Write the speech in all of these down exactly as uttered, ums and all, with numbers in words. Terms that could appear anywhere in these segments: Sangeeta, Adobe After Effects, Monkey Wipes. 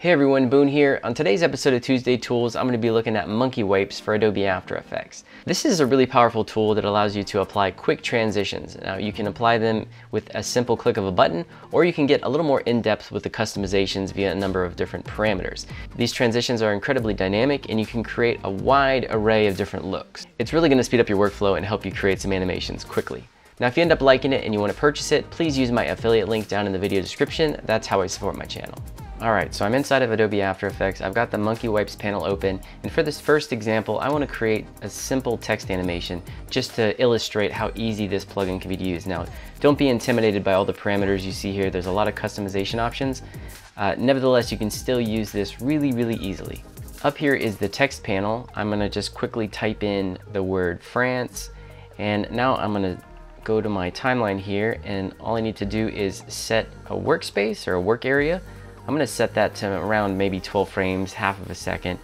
Hey everyone, Boone here. On today's episode of Tuesday Tools, I'm going to be looking at Monkey Wipes for Adobe After Effects. This is a really powerful tool that allows you to apply quick transitions. Now you can apply them with a simple click of a button, or you can get a little more in-depth with the customizations via a number of different parameters. These transitions are incredibly dynamic and you can create a wide array of different looks. It's really going to speed up your workflow and help you create some animations quickly. Now if you end up liking it and you want to purchase it, please use my affiliate link down in the video description. That's how I support my channel. All right, so I'm inside of Adobe After Effects. I've got the Monkey Wipes panel open. And for this first example, I want to create a simple text animation just to illustrate how easy this plugin can be used. Now, don't be intimidated by all the parameters you see here. There's a lot of customization options. Uh, nevertheless, you can still use this really, really easily. Up here is the text panel. I'm going to just quickly type in the word France. And now I'm going to go to my timeline here. And all I need to do is set a workspace or a work area. I'm going to set that to around maybe twelve frames, half of a second.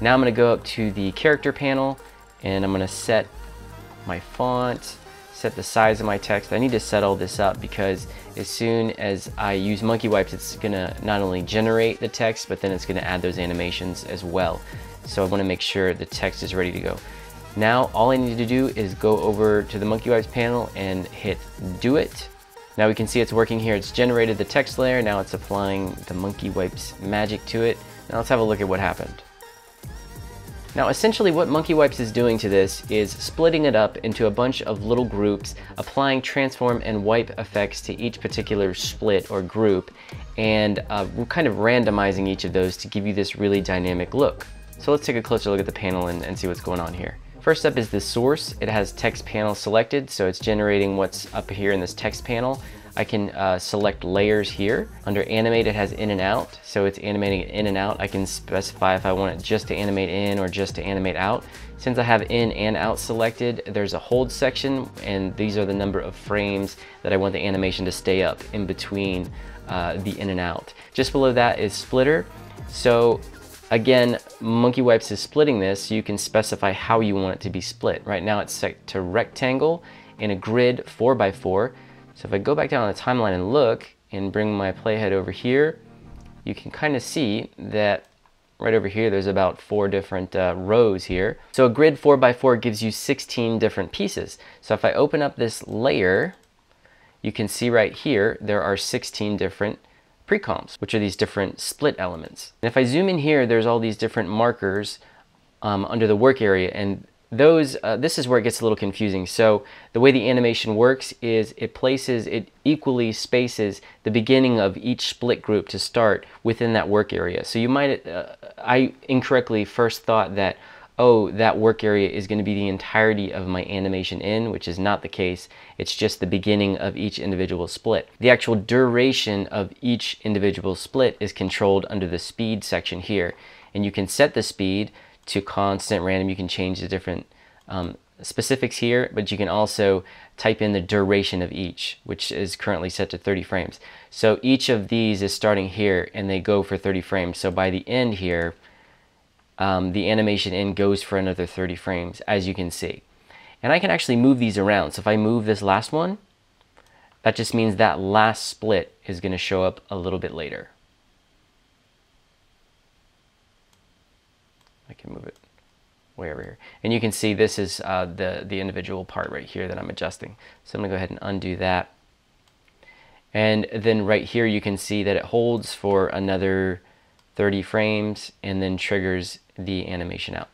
Now I'm going to go up to the character panel and I'm going to set my font, set the size of my text. I need to set all this up because as soon as I use Monkey Wipes, it's going to not only generate the text, but then it's going to add those animations as well. So I want to make sure the text is ready to go. Now all I need to do is go over to the Monkey Wipes panel and hit Do It. Now we can see it's working here. It's generated the text layer. Now it's applying the Monkey Wipes magic to it. Now let's have a look at what happened. Now essentially what Monkey Wipes is doing to this is splitting it up into a bunch of little groups, applying transform and wipe effects to each particular split or group, and uh, we're kind of randomizing each of those to give you this really dynamic look. So let's take a closer look at the panel and, and see what's going on here. First up is the source. It has text panel selected, so it's generating what's up here in this text panel. I can uh, select layers here. Under animate, it has in and out, so it's animating it in and out. I can specify if I want it just to animate in or just to animate out. Since I have in and out selected, there's a hold section, and these are the number of frames that I want the animation to stay up in between uh, the in and out. Just below that is splitter. So again, Monkey Wipes is splitting this, so you can specify how you want it to be split. Right now it's set to rectangle in a grid four by four. So if I go back down on the timeline and look and bring my playhead over here, you can kind of see that right over here there's about four different uh, rows here. So a grid four by four gives you sixteen different pieces. So if I open up this layer, you can see right here there are sixteen different precomps, which are these different split elements. And if I zoom in here, there's all these different markers um, under the work area, and those, uh, this is where it gets a little confusing. So the way the animation works is it places, it equally spaces the beginning of each split group to start within that work area. So you might, uh, I incorrectly first thought that, oh, that work area is going to be the entirety of my animation in, which is not the case. It's just the beginning of each individual split. The actual duration of each individual split is controlled under the speed section here. And you can set the speed to constant, random. You can change the different um, specifics here, but you can also type in the duration of each, which is currently set to thirty frames. So each of these is starting here and they go for thirty frames. So by the end here, Um, the animation in goes for another thirty frames, as you can see. And I can actually move these around. So if I move this last one, that just means that last split is going to show up a little bit later. I can move it way over here. And you can see this is uh, the, the individual part right here that I'm adjusting. So I'm going to go ahead and undo that. And then right here you can see that it holds for another thirty frames and then triggers the animation out.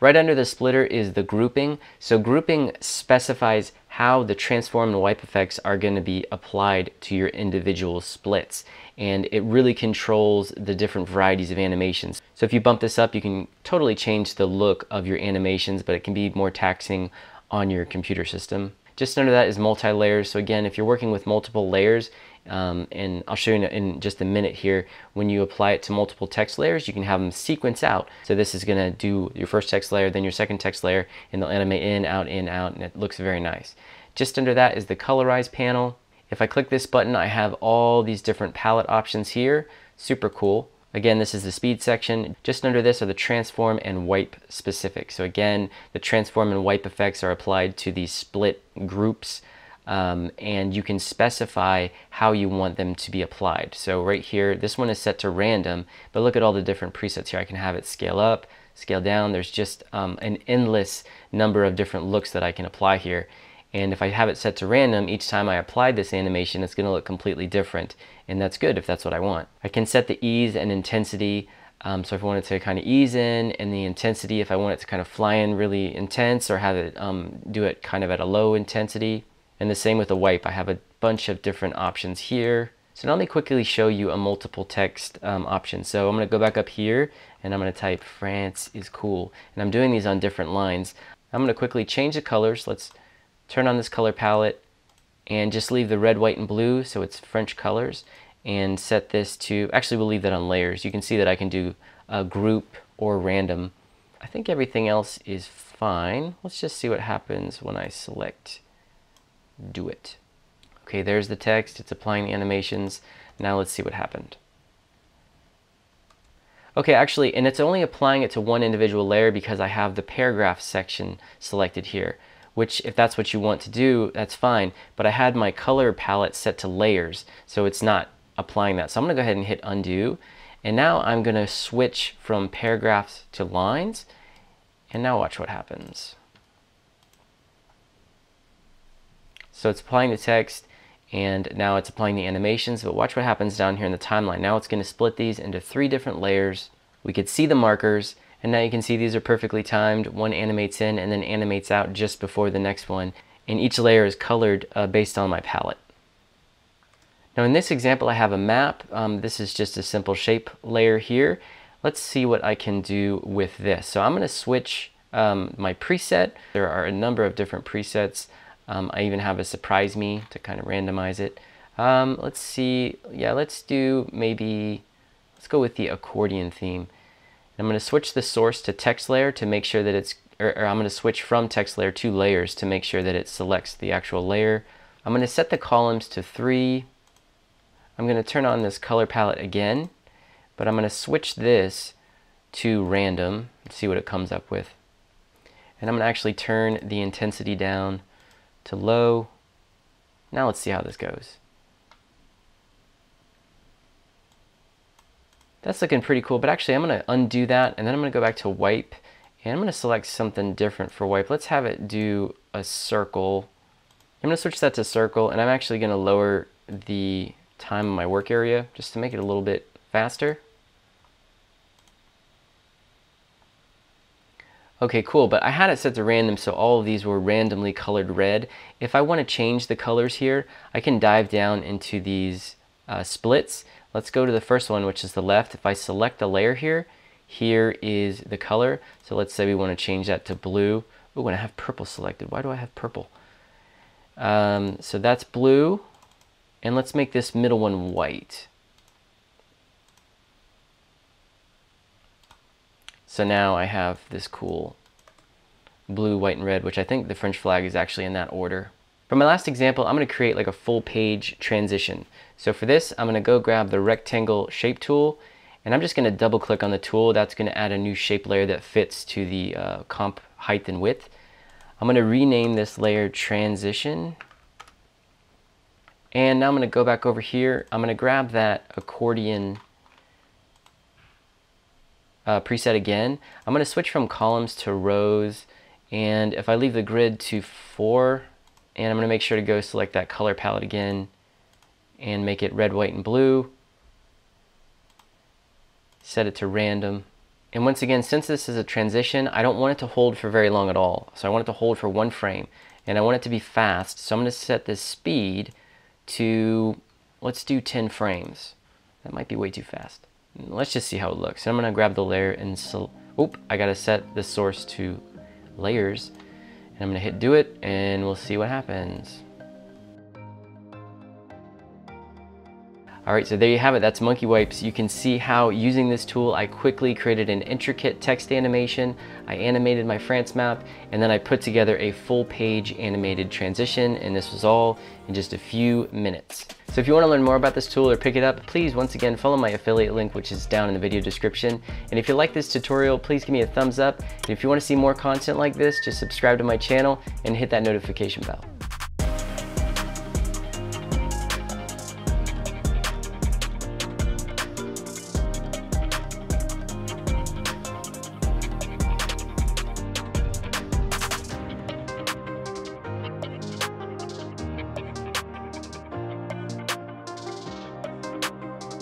Right under the splitter is the grouping. So grouping specifies how the transform and wipe effects are going to be applied to your individual splits. And it really controls the different varieties of animations. So if you bump this up, you can totally change the look of your animations, but it can be more taxing on your computer system. Just under that is multi-layers. So again, if you're working with multiple layers, um, and I'll show you in, in just a minute here, when you apply it to multiple text layers, you can have them sequence out. So this is gonna do your first text layer, then your second text layer, and they'll animate in, out, in, out, and it looks very nice. Just under that is the colorize panel. If I click this button, I have all these different palette options here. Super cool. Again, this is the speed section. Just under this are the transform and wipe specifics. So again, the transform and wipe effects are applied to these split groups um, and you can specify how you want them to be applied. So right here, this one is set to random, but look at all the different presets here. I can have it scale up, scale down. There's just um, an endless number of different looks that I can apply here. And if I have it set to random, each time I apply this animation, it's going to look completely different. And that's good if that's what I want. I can set the ease and intensity. Um, so if I want it to kind of ease in, and the intensity, if I want it to kind of fly in really intense, or have it um, do it kind of at a low intensity. And the same with the wipe. I have a bunch of different options here. So now let me quickly show you a multiple text um, option. So I'm going to go back up here and I'm going to type France is cool. And I'm doing these on different lines. I'm going to quickly change the colors. Let's turn on this color palette and just leave the red, white, and blue so it's French colors, and set this to, actually we'll leave that on layers. You can see that I can do a group or random. I think everything else is fine. Let's just see what happens when I select do it. Okay, there's the text. It's applying animations. Now let's see what happened. Okay, actually, and it's only applying it to one individual layer because I have the paragraph section selected here, which if that's what you want to do, that's fine. But I had my color palette set to layers, so it's not applying that. So I'm gonna go ahead and hit undo. And now I'm gonna switch from paragraphs to lines. And now watch what happens. So it's applying the text, and now it's applying the animations, but watch what happens down here in the timeline. Now it's gonna split these into three different layers. We could see the markers. And now you can see these are perfectly timed. One animates in and then animates out just before the next one. And each layer is colored uh, based on my palette. Now in this example, I have a map. Um, this is just a simple shape layer here. Let's see what I can do with this. So I'm going to switch um, my preset. There are a number of different presets. Um, I even have a surprise me to kind of randomize it. Um, let's see. Yeah, let's do maybe, let's go with the accordion theme. I'm going to switch the source to text layer to make sure that it's, or, or I'm going to switch from text layer to layers to make sure that it selects the actual layer. I'm going to set the columns to three. I'm going to turn on this color palette again, but I'm going to switch this to random and see what it comes up with. And I'm going to actually turn the intensity down to low. Now let's see how this goes. That's looking pretty cool, but actually I'm going to undo that, and then I'm going to go back to wipe, and I'm going to select something different for wipe. Let's have it do a circle. I'm going to switch that to circle, and I'm actually going to lower the time in my work area just to make it a little bit faster. Okay, cool, but I had it set to random, so all of these were randomly colored red. If I want to change the colors here, I can dive down into these uh, splits. Let's go to the first one, which is the left. If I select the layer here, here is the color. So let's say we want to change that to blue. Oh, and I have purple selected. Why do I have purple? Um, so that's blue. And let's make this middle one white. So now I have this cool blue, white, and red, which I think the French flag is actually in that order. For my last example, I'm going to create like a full page transition. So for this, I'm going to go grab the rectangle shape tool, and I'm just going to double click on the tool. That's going to add a new shape layer that fits to the uh, comp height and width. I'm going to rename this layer transition. And now I'm going to go back over here. I'm going to grab that accordion uh, preset again. I'm going to switch from columns to rows. And if I leave the grid to four, and I'm going to make sure to go select that color palette again and make it red, white, and blue. Set it to random. And once again, since this is a transition, I don't want it to hold for very long at all. So I want it to hold for one frame, and I want it to be fast. So I'm going to set this speed to, let's do ten frames. That might be way too fast. Let's just see how it looks. So I'm going to grab the layer and, so, oop, I got to set the source to layers. And I'm going to hit do it, and we'll see what happens. All right, so there you have it. That's Monkey Wipes. You can see how using this tool, I quickly created an intricate text animation. I animated my France map, and then I put together a full page animated transition. And this was all in just a few minutes. So if you want to learn more about this tool or pick it up, please once again follow my affiliate link, which is down in the video description. And if you like this tutorial, please give me a thumbs up. And if you want to see more content like this, just subscribe to my channel and hit that notification bell.